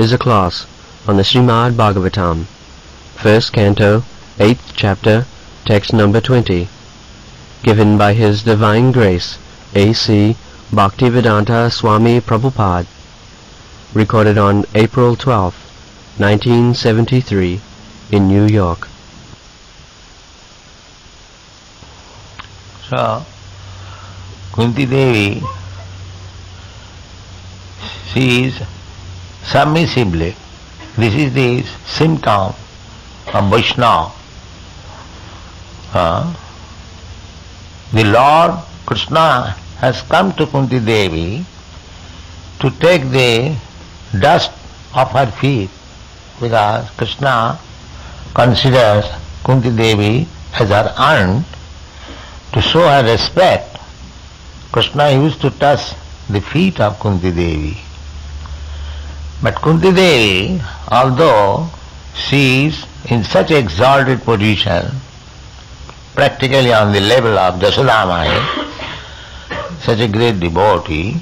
is a class on the Srimad Bhagavatam, 1st Canto, 8th Chapter, Text number 20, given by His Divine Grace, A.C. Bhaktivedanta Swami Prabhupad, recorded on April 12, 1973, in New York. So, Kunti Devi, she is submissively. This is the symptom of Vaishnava. The Lord Krishna has come to Kunti Devi to take the dust off her feet, because Krishna considers Kunti Devi as her aunt. To show her respect, Krishna used to touch the feet of Kunti Devi. But Kunti Devi, although she is in such exalted position, practically on the level of Yashoda Maya, such a great devotee,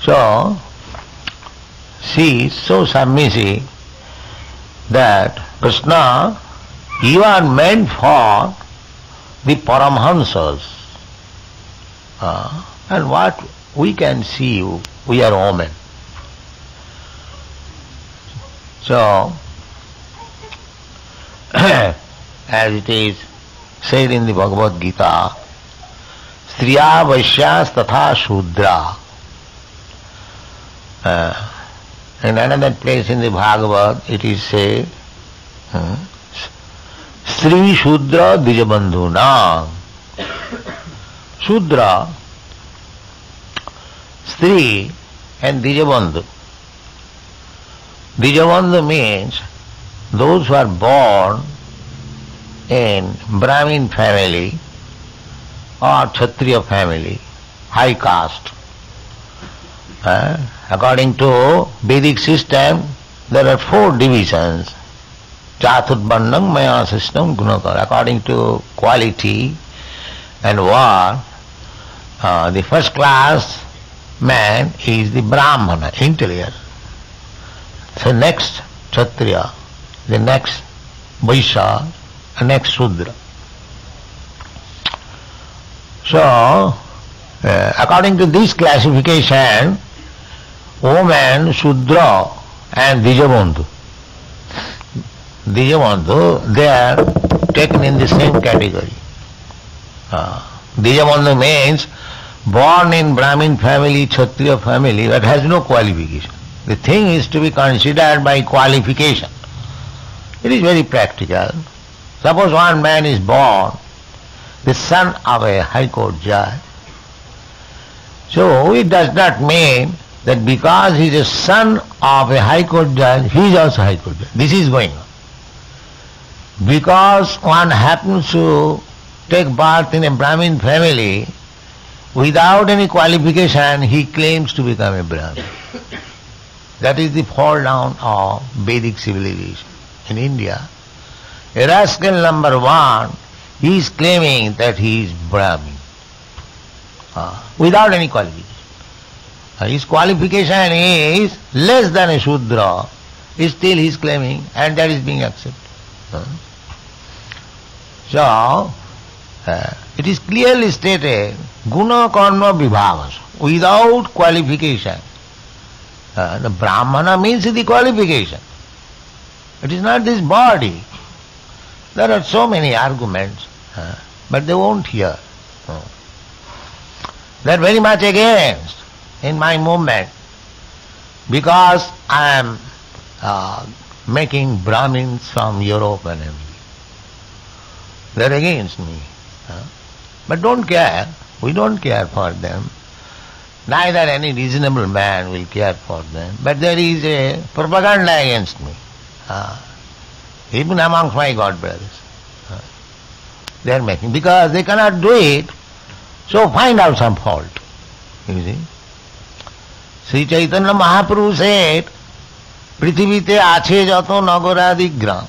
so she is so submissive that Krishna, you are meant for the Paramahansas. And what we can see, we are women. So, as it is said in the Bhagavad Gita, Striya Vaishyas Tatha Shudra. In another place in the Bhagavad, it is said, Sri Shudra Dijabandhuna. Shudra, Sri and Dijabandhu. Dijabandhu means those who are born in Brahmin family or Kshatriya family, high caste. According to Vedic system, there are 4 divisions. Chaturvarnam Maya Sishtam Gunakar. According to quality and war, the first class man is the Brahmana, interior. So next Kshatriya, the next Vaishya, the next Shudra. So, according to this classification, woman, Shudra and Dijabandhu. Dijabandhu, they are taken in the same category. Dijabandhu means born in Brahmin family, Kshatriya family, that has no qualification. The thing is to be considered by qualification. It is very practical. Suppose one man is born the son of a high court judge. So it does not mean that because he is a son of a high court judge, he is also high court judge. This is going on. Because one happens to take birth in a Brahmin family, without any qualification he claims to become a Brahmin. That is the fall down of Vedic civilization in India. A rascal number one, he is claiming that he is Brahmin, without any qualification. His qualification is less than a Shudra, still he is claiming, and that is being accepted. So, it is clearly stated, guna karma vibhavas, without qualification. The Brahmana means the qualification. It is not this body. There are so many arguments, but they won't hear. They are very much against in my movement, because I am making Brahmins from Europe and everything. They are against me. But don't care. We don't care for them. Neither any reasonable man will care for them. But there is a propaganda against me, even amongst my God brothers. They are making, because they cannot do it, so find out some fault. You see? Sri Chaitanya Mahaprabhu said, Prithivite ache jato nagoradigram,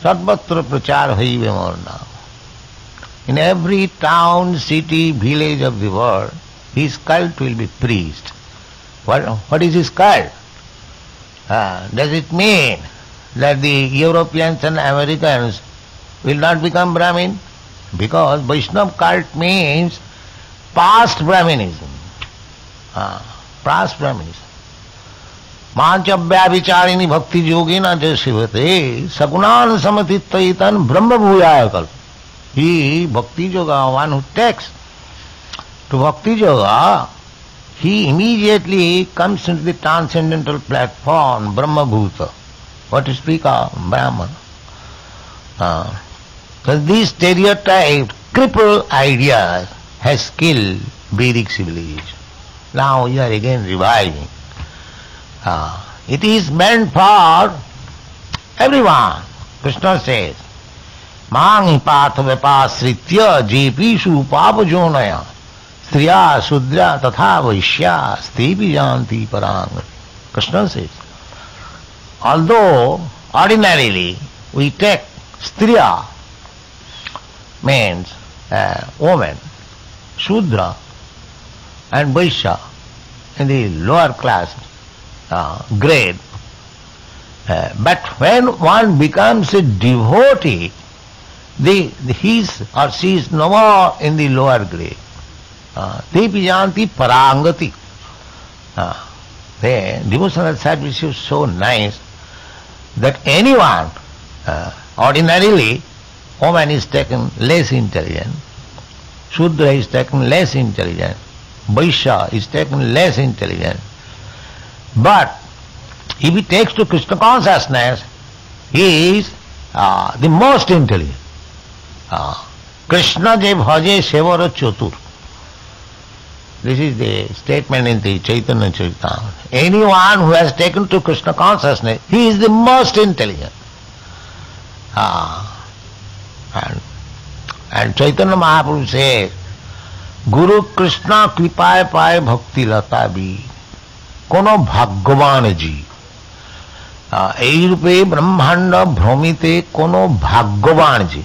satvatra prachar haive morna. In every town, city, village of the world, his cult will be preached. What is his cult? Does it mean that the Europeans and Americans will not become Brahmin? Because Vaishnava cult means past Brahminism. Past Brahminism. मांचव्याचारिणी भक्ति योगी न जय शिवते सगुणान समतित्वयितन ब्रह्म भूयाय कल ही bhakti yoga one who takes to bhakti yoga he immediately comes in the transcendental platform brahmabhuta what is speak of Brahmin this stereotype cripple idea has killed Vedic civilisation now you are again reviving It is meant for everyone. Krishna says, "Māṁ pātha vipāsritya jeepishu pāpajonaya striyā sudra tatha vaishyā stevi janti parāṅ." Krishna says, although ordinarily we take striya means woman, shudra and vaisya in the lower class. Grade, but when one becomes a devotee, he or she is no more in the lower grade. Te pijanti parangati. The devotional service is so nice that anyone, ordinarily, woman is taken less intelligent, Shudra is taken less intelligent, Vaishya is taken less intelligent. But if he takes to Krishna consciousness, he is the most intelligent. Krishna je bhaje sevaro chatur. This is the statement in the Chaitanya Charitamrita. Anyone who has taken to Krishna consciousness, he is the most intelligent. And Chaitanya Mahaprabhu says, Guru Krishna kripaya paye bhakti lata bhi. कोनो भाग्यवान जी यही रूपे ब्रह्मांड भ्रमिते कोनो भाग्यवान जी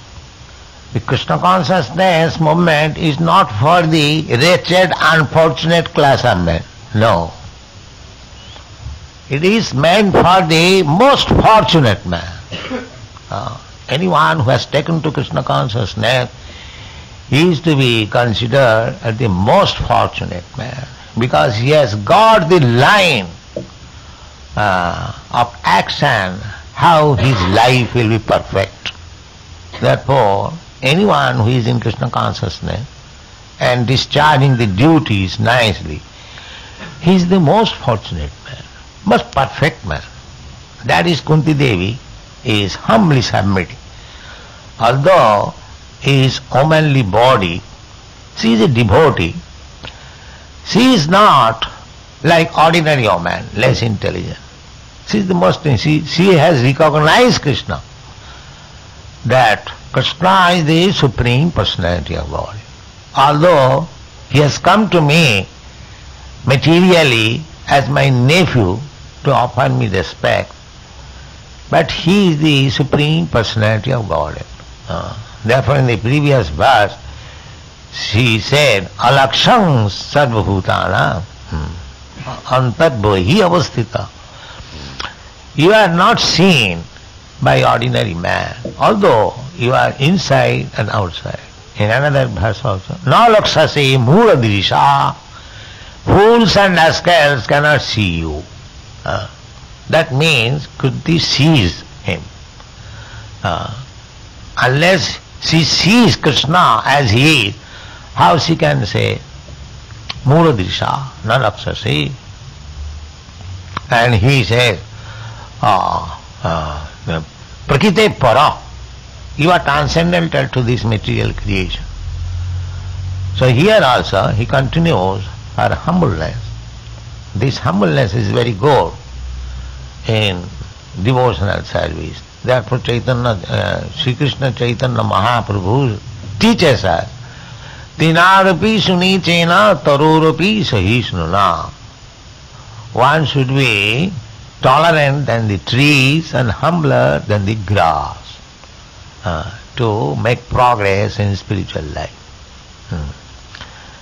the Krishna consciousness movement is not for the wretched unfortunate class of man no it is meant for the most fortunate man anyone who has taken to Krishna consciousness is to be considered as the most fortunate man because he has got the line of action, how his life will be perfect. Therefore, anyone who is in Krishna consciousness and discharging the duties nicely, he is the most fortunate man, most perfect man. That is Kunti Devi is humbly submitting. Although his womanly body, she is a devotee, she is not like ordinary woman, less intelligent. She is the most. She has recognized Krishna. That Krishna is the supreme personality of God. Although he has come to me materially as my nephew to offer me respect, but he is the supreme personality of God. Therefore, in the previous verse. She said, Alaksham sarvabhutana antat bohi avasthita. You are not seen by ordinary man, although you are inside and outside. In another verse also, na lakshase mura dirisha, fools and rascals cannot see you. That means Kunti sees him. Unless she sees Krishna as he is, how she can say, Muradisha, na lapsasi? And he says, Prakite para, you are transcendental to this material creation. So here also he continues her humbleness. This humbleness is very good in devotional service. Therefore Chaitanya, Sri Krishna Chaitanya Mahaprabhu teaches us, Tinarupi sunichena tarurupi sahisnuna. One should be tolerant than the trees and humbler than the grass to make progress in spiritual life.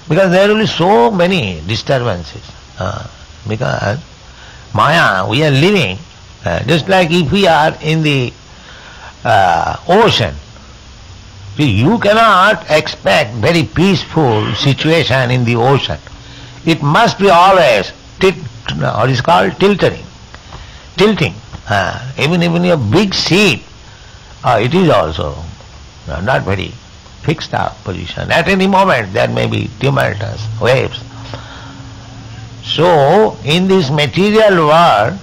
Because there will be so many disturbances. Because Maya, we are living Just like if we are in the ocean, see, you cannot expect very peaceful situation in the ocean. It must be always tilting. Even a big sea, it is also not very fixed up position. At any moment there may be tumultuous waves. So in this material world,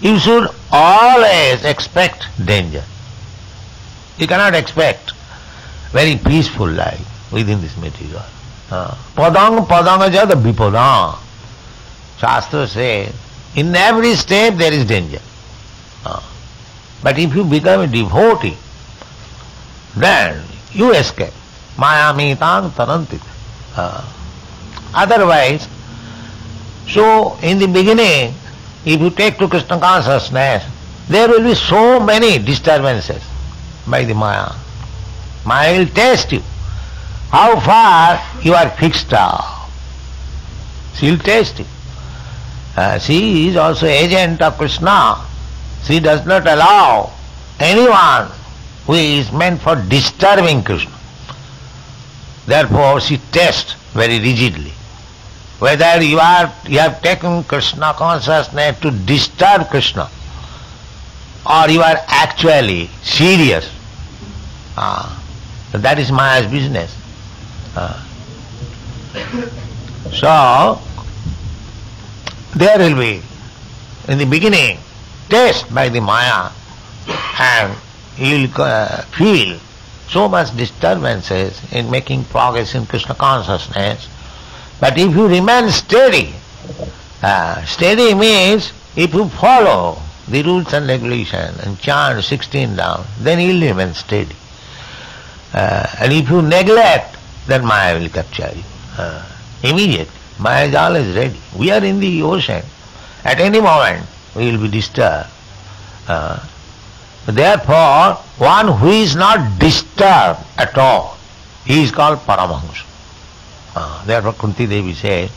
you should always expect danger. You cannot expect very peaceful life within this material. Padang padang jada vipadang. Shastra says, in every step there is danger. But if you become a devotee, then you escape. Maya metang tarantit. Otherwise, so in the beginning, if you take to Krishna consciousness, there will be so many disturbances by the Maya. Maya will test you. How far you are fixed up. She will test you. She is also agent of Krishna. She does not allow anyone who is meant for disturbing Krishna. Therefore she tests very rigidly whether you have taken Krishna consciousness to disturb Krishna or you are actually serious. So that is Maya's business. So there will be in the beginning test by the Maya, and you will feel so much disturbances in making progress in Krishna consciousness. But if you remain steady, steady means if you follow the rules and regulations and chant 16 down, then you will remain steady. And if you neglect, then Maya will capture you immediately. Maya is always ready. We are in the ocean. At any moment we will be disturbed. Therefore, one who is not disturbed at all, he is called Paramahansa. Therefore Kunti Devi says,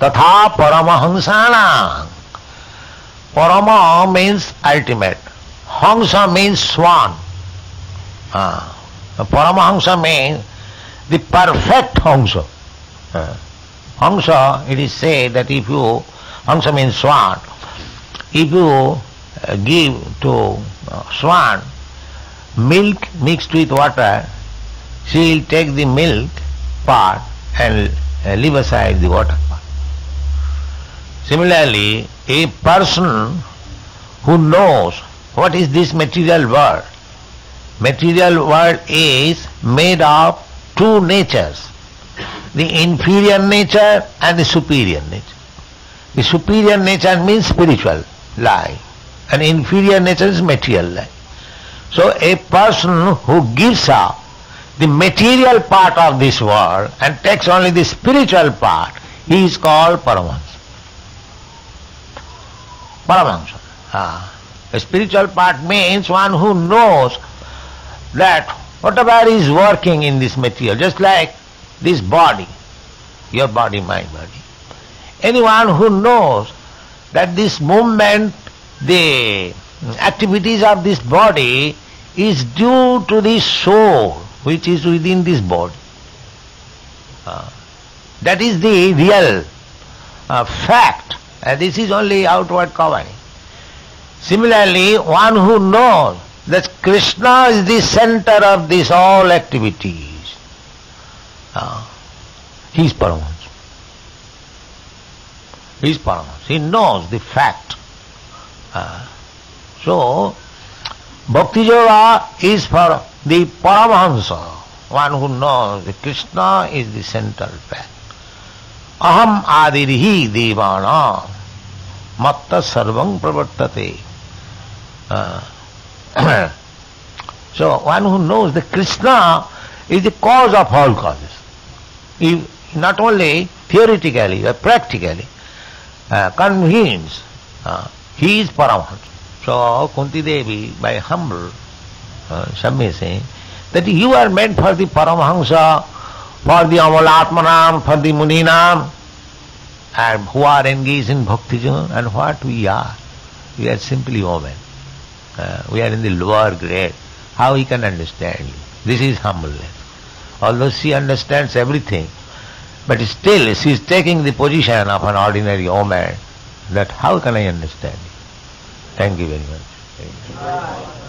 Tatha Paramahansanam. Parama means ultimate. Hansa means swan. Paramahansa means the perfect Hansa. Hansa, it is said that if you, Hansa means swan, if you give to swan milk mixed with water, she will take the milk part and leave aside the water part. Similarly, a person who knows what is this material world is made of two natures, the inferior nature and the superior nature. The superior nature means spiritual life, and inferior nature is material life. So a person who gives up the material part of this world and takes only the spiritual part, he is called Paramahansa. Paramahansa. The spiritual part means one who knows that whatever is working in this material, just like this body, your body, my body. Anyone who knows that this movement, the activities of this body is due to the soul which is within this body. That is the real fact, and this is only outward covering. Similarly, one who knows that Krishna is the center of this all activities, he is Paramahansa. He is Paramahansa. He knows the fact. So, bhakti-yoga is for the Paramahansa, one who knows that Krishna is the central fact. Aham adirhi devana matta sarvam pravartate. So, one who knows that Krishna is the cause of all causes, if not only theoretically but practically, convinced, he is Paramahansa. So Kunti Devi, by humble submission, that you are meant for the Paramahansa, for the Amalatmanam, for the Muninam, and who are engaged in bhakti-yoga. And what we are simply women. We are in the lower grade. How he can understand? This is humbleness. Although she understands everything, but still she is taking the position of an ordinary woman. That how can I understand it? Thank you very much. Thank you.